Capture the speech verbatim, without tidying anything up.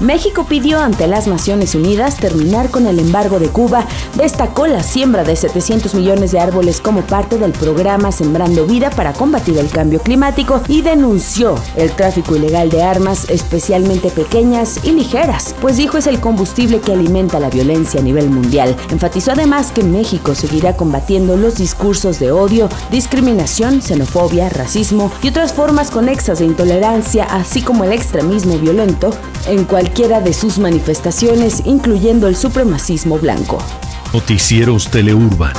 México pidió ante las Naciones Unidas terminar con el embargo de Cuba, destacó la siembra de setecientos millones de árboles como parte del programa Sembrando Vida para combatir el cambio climático y denunció el tráfico ilegal de armas, especialmente pequeñas y ligeras, pues dijo es el combustible que alimenta la violencia a nivel mundial. Enfatizó además que México seguirá combatiendo los discursos de odio, discriminación, xenofobia, racismo y otras formas conexas de intolerancia, así como el extremismo violento en cualquiera de sus manifestaciones, incluyendo el supremacismo blanco. Noticieros TeleUrban.